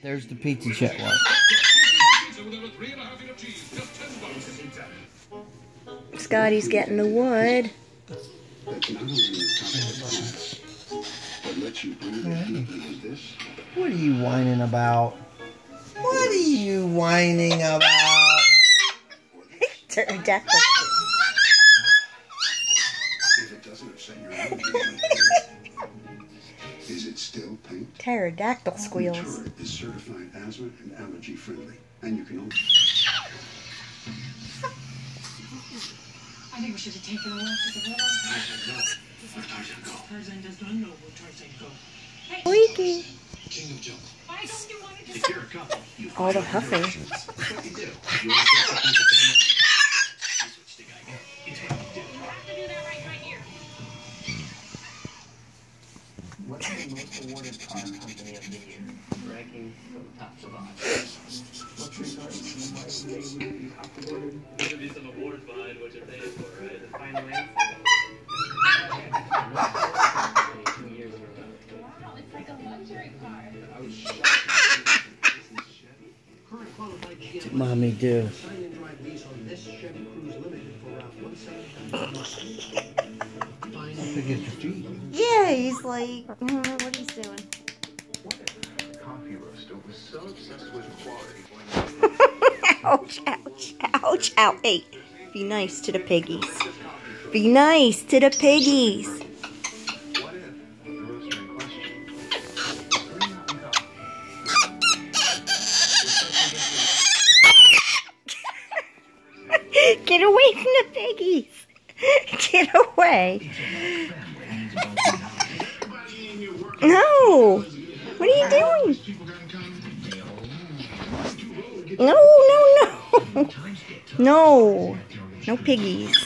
There's the pizza chat one. Scotty's getting the wood. What are you whining about? What are you whining about? Is it still paint? Pterodactyl squeals. Natura is certified asthma and allergy friendly, and you can. I think we should have taken a walk to the wall. Tarzan, go. Where Tarzan go? Tarzan does not know where Tarzan go. Hey, Leaky. King of Jungle. Why don't you want to just? If you're a couple, you all the huffing. That's what you do. You want to go to the family. What's the most awarded car company of the year? Ranking from top to bottom. What's regardless of why they would be top awarded? There's going to be some awards behind what you're paying for, right? The final answer. Wow, it's like a luxury car. I was shocked. Current qualified GM. Mommy, do. Sign and drive lease on this Chevy Cruze Limited for around 175. Fine to get your feet. Yeah, he's like, what he's doing. Coffee roaster was so obsessed with quality. Ouch, ouch, ouch, ouch. Hey, be nice to the piggies. Be nice to the piggies. What if the roaster in question? Get away from the piggies. Get away. No! What are you doing? No, no, no! No! No piggies.